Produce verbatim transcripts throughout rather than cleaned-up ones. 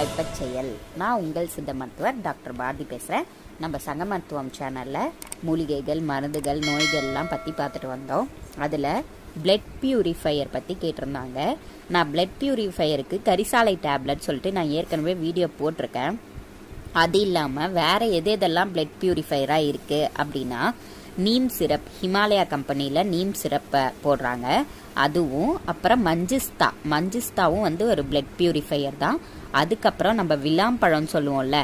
வாய்ப்பச் செயல். நான் உங்கள் சித்த மருத்துவர் டாக்டர் பாரதி பேசுகிறேன். நம்ம சங்க மருத்துவம் சேனலில் மூலிகைகள், மருந்துகள், நோய்கள்லாம் பற்றி பார்த்துட்டு வந்தோம். அதில் பிளட் பியூரிஃபையர் பற்றி கேட்டிருந்தாங்க. நான் பிளட் பியூரிஃபையருக்கு கரிசாலை டேப்லெட் சொல்லிட்டு நான் ஏற்கனவே வீடியோ போட்டிருக்கேன். அது இல்லாமல் வேறு எது எதெல்லாம் பிளட் பியூரிஃபையராக இருக்குது அப்படின்னா, நீம் சிரப், ஹிமாலயா கம்பெனியில் நீம் சிரப்பை போடுறாங்க, அதுவும் அப்புறம் மஞ்சிஸ்தா, மஞ்சிஸ்தாவும் வந்து ஒரு பிளட் பியூரிஃபையர் தான். அதுக்கப்புறம் நம்ம விளாம்பழம்னு சொல்லுவோம்ல,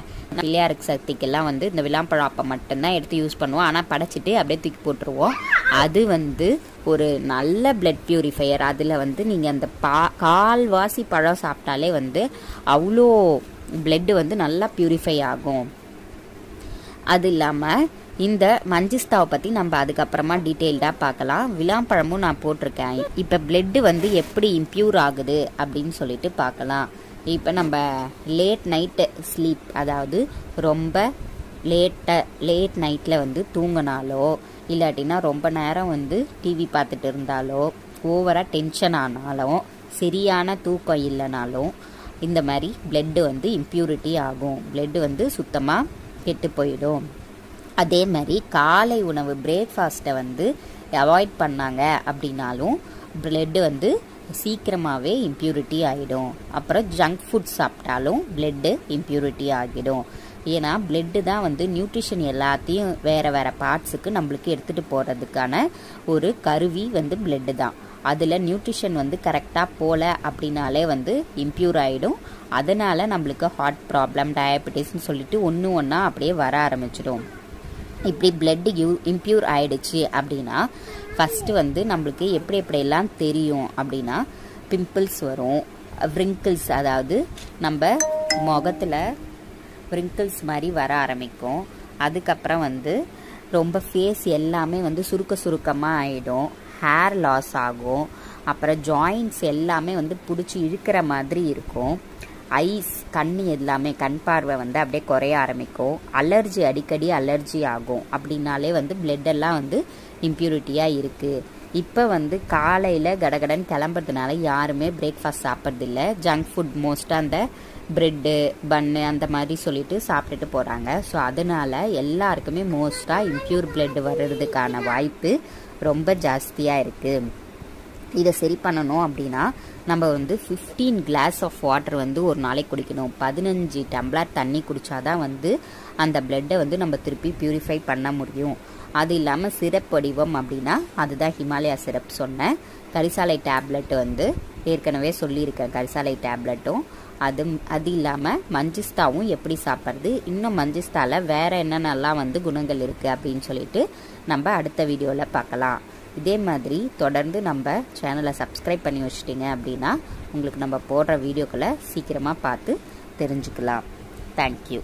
பிள்ளையாருக்கு சக்திக்கெல்லாம் வந்து இந்த விளாம்பழம் அப்போ மட்டும்தான் எடுத்து யூஸ் பண்ணுவோம். ஆனால் படைச்சிட்டு அப்படியே தூக்கி போட்டுருவோம். அது வந்து ஒரு நல்ல பிளட் பியூரிஃபையர். அதில் வந்து நீங்கள் அந்த பா கால்வாசி பழம் சாப்பிட்டாலே வந்து அவ்வளோ பிளட்டு வந்து நல்லா பியூரிஃபை ஆகும். அது இல்லாமல் இந்த மஞ்சிஸ்தாவை பற்றி நம்ம அதுக்கப்புறமா டீட்டெயில்டாக பார்க்கலாம். விளாம்பழமும் நான் போட்டிருக்கேன். இப்போ பிளட்டு வந்து எப்படி இம்ப்யூர் ஆகுது அப்படின்னு சொல்லிட்டு பார்க்கலாம். இப்போ நம்ம லேட் நைட்டு ஸ்லீப், அதாவது ரொம்ப லேட்டை லேட் நைட்டில் வந்து தூங்கினாலோ இல்லாட்டினா ரொம்ப நேரம் வந்து டிவி பார்த்துட்டு இருந்தாலோ, ஓவராக டென்ஷன் ஆனாலும், சரியான தூக்கம் இல்லைனாலும் இந்த மாதிரி பிளட்டு வந்து இம்ப்யூரிட்டி ஆகும். பிளட்டு வந்து சுத்தமாக கெட்டு போயிடும். அதே மாதிரி காலை உணவு பிரேக்ஃபாஸ்ட்டை வந்து அவாய்ட் பண்ணாங்க அப்படின்னாலும் பிளட்டு வந்து சீக்கிரமாகவே இம்ப்யூரிட்டி ஆகிடும். அப்புறம் ஜங்க் ஃபுட் சாப்பிட்டாலும் பிளட்டு இம்ப்யூரிட்டி ஆகிடும். ஏன்னா பிளட்டு தான் வந்து நியூட்ரிஷன் எல்லாத்தையும் வேறு வேறு பார்ட்ஸுக்கு நம்மளுக்கு எடுத்துகிட்டு போகிறதுக்கான ஒரு கருவி வந்து பிளட்டு தான். அதில் நியூட்ரிஷன் வந்து கரெக்டாக போகல அப்படின்னாலே வந்து இம்ப்யூர் ஆகிடும். அதனால் நம்மளுக்கு ஹார்ட் ப்ராப்ளம், டயபெட்டிஸ்ன்னு சொல்லிட்டு ஒன்று ஒன்றா அப்படியே வர ஆரம்பிச்சிடும். இப்படி பிளட்டு யூ இம்ப்யூர் ஆகிடுச்சு அப்படின்னா ஃபஸ்ட்டு வந்து நம்மளுக்கு எப்படி எப்படியெல்லாம் தெரியும் அப்படின்னா, பிம்பிள்ஸ் வரும், வ்ரிங்கிள்ஸ், அதாவது நம்ம முகத்தில் வ்ரிங்கிள்ஸ் மாதிரி வர ஆரம்பிக்கும். அதுக்கப்புறம் வந்து ரொம்ப ஃபேஸ் எல்லாமே வந்து சுருக்க சுருக்கமாக ஆகிடும், ஹேர் லாஸ் ஆகும். அப்புறம் ஜாயின்ட்ஸ் எல்லாமே வந்து பிடிச்சி இழுக்கிற மாதிரி இருக்கும். ஐஸ், கண்ணு எல்லாமே, கண் பார்வை வந்து அப்படியே குறைய ஆரம்பிக்கும். அலர்ஜி, அடிக்கடி அலர்ஜி ஆகும். அப்படின்னாலே வந்து பிளட்டெல்லாம் வந்து இம்ப்யூரிட்டியாக இருக்குது. இப்போ வந்து காலையில் கடகடன்னு கிளம்புறதுனால யாருமே பிரேக்ஃபாஸ்ட் சாப்பிட்றதில்ல. ஜங்க் ஃபுட் மோஸ்ட்டாக அந்த பிரெட்டு, பன்னு அந்த மாதிரி சொல்லிட்டு சாப்பிட்டுட்டு போகிறாங்க. ஸோ அதனால் எல்லாருக்குமே மோஸ்ட்டாக இம்ப்யூர் பிளட் வர்றதுக்கான வாய்ப்பு ரொம்ப ஜாஸ்தியாக இருக்குது. இதை சரி பண்ணணும் அப்படின்னா நம்ம வந்து ஃபிஃப்டீன் கிளாஸ் ஆஃப் வாட்டர் வந்து ஒரு நாளைக்கு குடிக்கணும். பதினஞ்சு டம்ளர் தண்ணி குடித்தாதான் வந்து அந்த பிளட்டை வந்து நம்ம திருப்பி பியூரிஃபை பண்ண முடியும். அது இல்லாமல் சிரப் வடிவம் அப்படின்னா அதுதான் ஹிமாலயா சிரப் சொன்னேன். கரிசாலை டேப்லெட் வந்து ஏற்கனவே சொல்லியிருக்கேன், கரிசாலை டேப்லெட்டும். அது அது இல்லாமல் மஞ்சிஸ்தாவும் எப்படி சாப்பிட்றது, இன்னும் மஞ்சிஸ்தாவில் வேறு என்னென்னலாம் வந்து குணங்கள் இருக்குது அப்படின்னு சொல்லிட்டு நம்ம அடுத்த வீடியோவில் பார்க்கலாம். இதே மாதிரி தொடர்ந்து நம்ம சேனலை சப்ஸ்கிரைப் பண்ணி வச்சிட்டிங்க அப்படின்னா உங்களுக்கு நம்ம போடுற வீடியோக்களை சீக்கிரமாக பார்த்து தெரிஞ்சுக்கலாம். தேங்க்யூ.